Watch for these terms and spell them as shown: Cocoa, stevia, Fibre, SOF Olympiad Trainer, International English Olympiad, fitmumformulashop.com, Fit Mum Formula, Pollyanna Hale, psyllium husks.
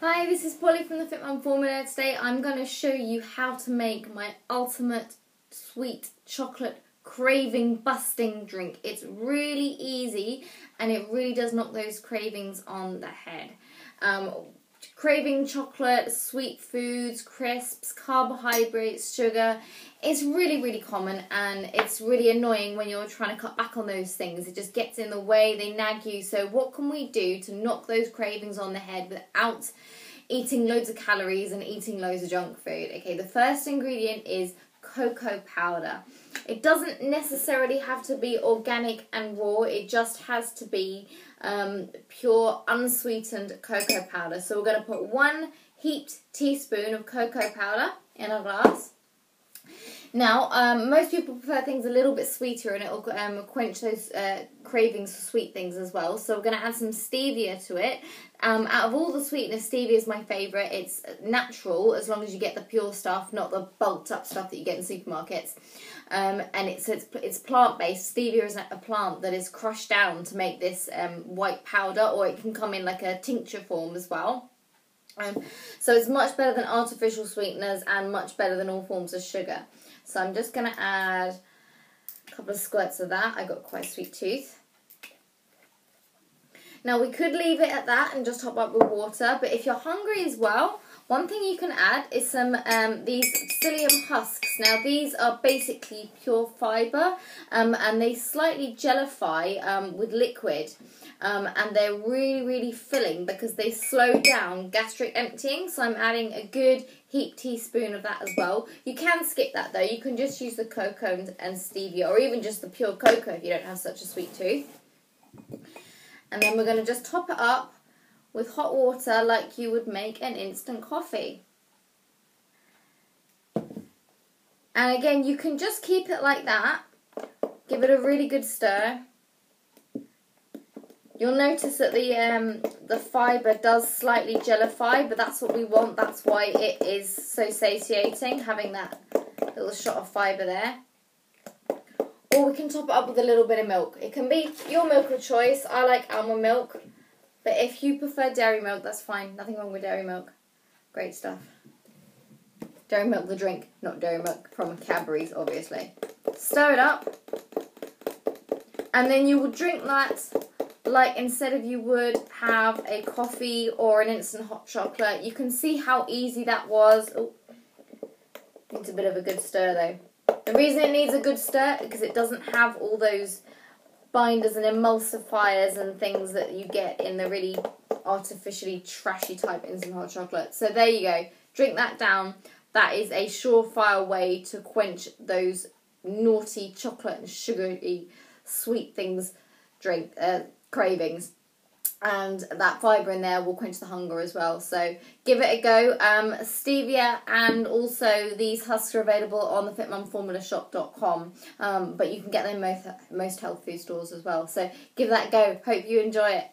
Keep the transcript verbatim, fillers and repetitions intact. Hi, this is Polly from the Fit Mum Formula. Today I'm going to show you how to make my ultimate sweet chocolate craving busting drink. It's really easy and it really does knock those cravings on the head. Um, craving chocolate, sweet foods, crisps, carbohydrates, sugar. It's really, really common and it's really annoying when you're trying to cut back on those things. It just gets in the way, they nag you. So what can we do to knock those cravings on the head without eating loads of calories and eating loads of junk food? Okay, the first ingredient is cocoa powder. It doesn't necessarily have to be organic and raw, it just has to be um, pure unsweetened cocoa powder. So we're going to put one heaped teaspoon of cocoa powder in a glass. Now um, most people prefer things a little bit sweeter and it will um, quench those uh, cravings for sweet things as well. So we're going to add some stevia to it. Um, out of all the sweetness, stevia is my favourite. It's natural as long as you get the pure stuff, not the bulked up stuff that you get in supermarkets. Um, and it's, it's, it's plant based. Stevia is a plant that is crushed down to make this um, white powder, or it can come in like a tincture form as well. Um, so it's much better than artificial sweeteners and much better than all forms of sugar. So I'm just going to add a couple of squirts of that. I got quite a sweet tooth. Now we could leave it at that and just top up with water, but if you're hungry as well, one thing you can add is some um, these psyllium husks. Now these are basically pure fibre um, and they slightly gelify um, with liquid. Um, and they're really, really filling because they slow down gastric emptying. So I'm adding a good heap teaspoon of that as well. You can skip that though. You can just use the cocoa and, and stevia, or even just the pure cocoa if you don't have such a sweet tooth. And then we're going to just top it up with hot water like you would make an instant coffee. And again, you can just keep it like that. Give it a really good stir. You'll notice that the um, the fibre does slightly gelify, but that's what we want. That's why it is so satiating, having that little shot of fibre there. Or we can top it up with a little bit of milk. It can be your milk of choice. I like almond milk, but if you prefer dairy milk, that's fine. Nothing wrong with dairy milk. Great stuff. Dairy milk the drink, not dairy milk from Cadbury's, obviously. Stir it up, and then you will drink that like instead of you would have a coffee or an instant hot chocolate. You can see how easy that was. Oh, needs a bit of a good stir though. The reason it needs a good stir is because it doesn't have all those binders and emulsifiers and things that you get in the really artificially trashy type instant hot chocolate. So there you go. Drink that down. That is a surefire way to quench those naughty chocolate and sugary sweet things drink uh, cravings, and that fibre in there will quench the hunger as well. So give it a go. Um, stevia and also these husks are available on the fit mum formula shop dot com, um, but you can get them in most, most health food stores as well. So give that a go. Hope you enjoy it.